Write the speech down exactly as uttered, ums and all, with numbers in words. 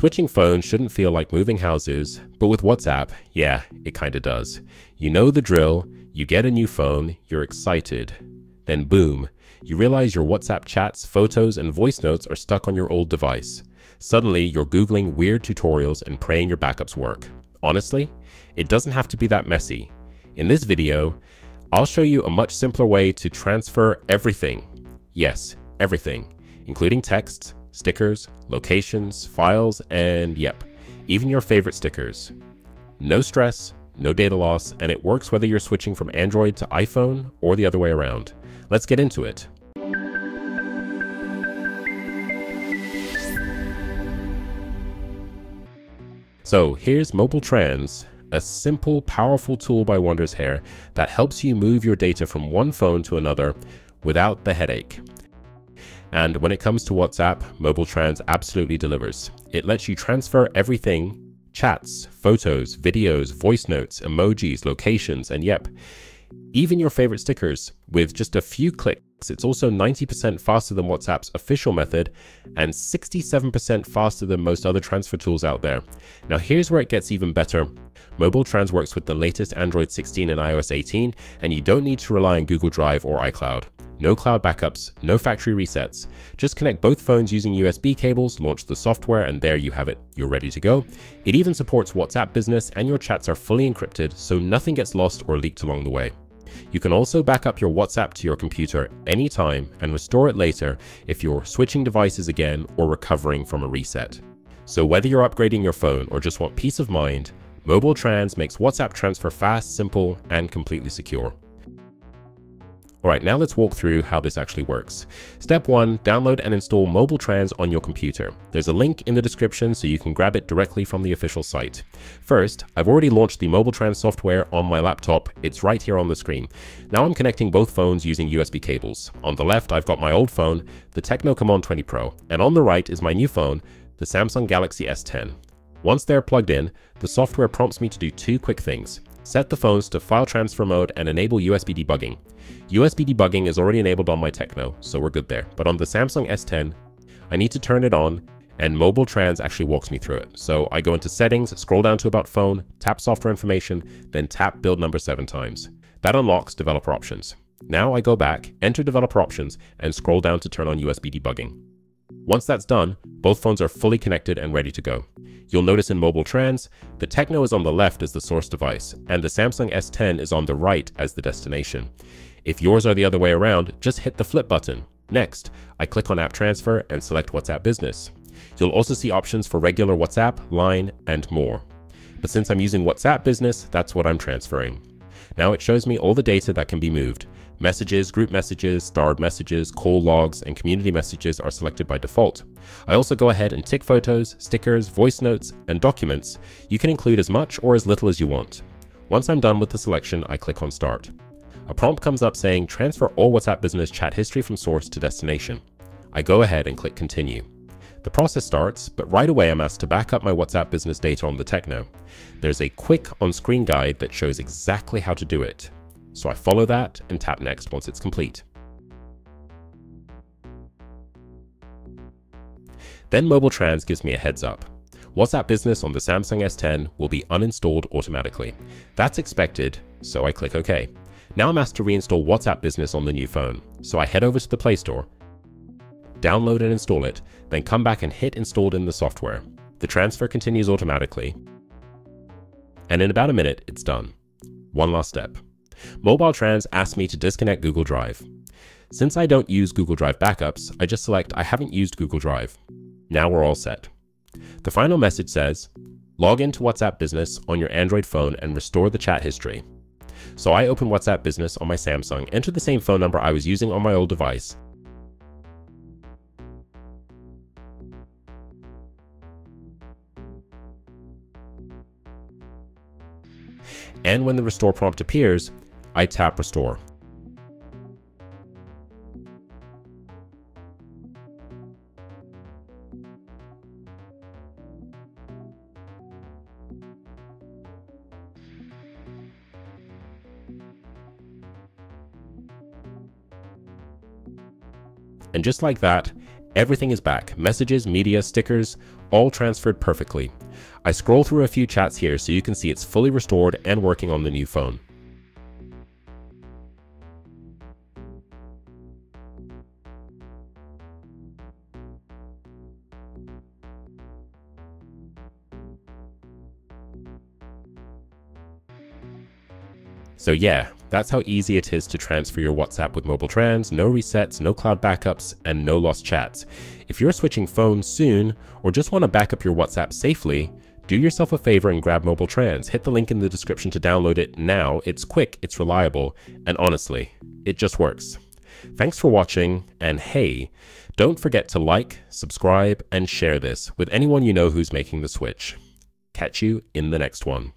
Switching phones shouldn't feel like moving houses, but with WhatsApp, yeah, it kinda does. You know the drill, you get a new phone, you're excited. Then boom, you realize your WhatsApp chats, photos, and voice notes are stuck on your old device. Suddenly, you're Googling weird tutorials and praying your backups work. Honestly, it doesn't have to be that messy. In this video, I'll show you a much simpler way to transfer everything. Yes, everything, including texts, stickers, locations, files, and yep, even your favorite stickers. No stress, no data loss, and it works whether you're switching from Android to iPhone or the other way around. Let's get into it. So here's MobileTrans, a simple, powerful tool by Wondershare that helps you move your data from one phone to another without the headache. And when it comes to WhatsApp, MobileTrans absolutely delivers. It lets you transfer everything, chats, photos, videos, voice notes, emojis, locations, and yep, even your favorite stickers with just a few clicks. It's also ninety percent faster than WhatsApp's official method and sixty-seven percent faster than most other transfer tools out there. Now here's where it gets even better. MobileTrans works with the latest Android sixteen and iOS eighteen, and you don't need to rely on Google Drive or iCloud. No cloud backups, no factory resets. Just connect both phones using U S B cables, launch the software, and there you have it. You're ready to go. It even supports WhatsApp Business, and your chats are fully encrypted, so nothing gets lost or leaked along the way. You can also back up your WhatsApp to your computer anytime and restore it later if you're switching devices again or recovering from a reset. So whether you're upgrading your phone or just want peace of mind, MobileTrans makes WhatsApp transfer fast, simple, and completely secure. Alright, now let's walk through how this actually works. Step one, download and install MobileTrans on your computer. There's a link in the description so you can grab it directly from the official site. First, I've already launched the MobileTrans software on my laptop. It's right here on the screen. Now I'm connecting both phones using U S B cables. On the left, I've got my old phone, the Tecno Camon twenty Pro, and on the right is my new phone, the Samsung Galaxy S ten. Once they're plugged in, the software prompts me to do two quick things. Set the phones to file transfer mode and enable U S B debugging. U S B debugging is already enabled on my Tecno, so we're good there. But on the Samsung S ten, I need to turn it on, and MobileTrans actually walks me through it. So I go into settings, scroll down to about phone, tap software information, then tap build number seven times. That unlocks developer options. Now I go back, enter developer options, and scroll down to turn on U S B debugging. Once that's done, both phones are fully connected and ready to go. You'll notice in MobileTrans, the Tecno is on the left as the source device, and the Samsung S ten is on the right as the destination. If yours are the other way around, just hit the flip button. Next, I click on App Transfer and select WhatsApp Business. You'll also see options for regular WhatsApp, Line, and more. But since I'm using WhatsApp Business, that's what I'm transferring. Now it shows me all the data that can be moved. Messages, group messages, starred messages, call logs, and community messages are selected by default. I also go ahead and tick photos, stickers, voice notes, and documents. You can include as much or as little as you want. Once I'm done with the selection, I click on Start. A prompt comes up saying transfer all WhatsApp Business chat history from source to destination. I go ahead and click Continue. The process starts, but right away I'm asked to back up my WhatsApp Business data on the Tecno. There's a quick on-screen guide that shows exactly how to do it. So I follow that and tap Next once it's complete. Then MobileTrans gives me a heads up. WhatsApp Business on the Samsung S ten will be uninstalled automatically. That's expected, so I click OK. Now I'm asked to reinstall WhatsApp Business on the new phone. So I head over to the Play Store, download and install it, then come back and hit installed in the software. The transfer continues automatically, and in about a minute, it's done. One last step. MobileTrans asked me to disconnect Google Drive. Since I don't use Google Drive backups, I just select I haven't used Google Drive. Now we're all set. The final message says, log into WhatsApp Business on your Android phone and restore the chat history. So I open WhatsApp Business on my Samsung, enter the same phone number I was using on my old device, and when the restore prompt appears, I tap restore. And just like that, everything is back. Messages, media, stickers, all transferred perfectly. I scroll through a few chats here so you can see it's fully restored and working on the new phone. So yeah, that's how easy it is to transfer your WhatsApp with MobileTrans, no resets, no cloud backups, and no lost chats. If you're switching phones soon, or just want to back up your WhatsApp safely, do yourself a favor and grab MobileTrans. Hit the link in the description to download it now. It's quick, it's reliable, and honestly, it just works. Thanks for watching, and hey, don't forget to like, subscribe, and share this with anyone you know who's making the switch. Catch you in the next one.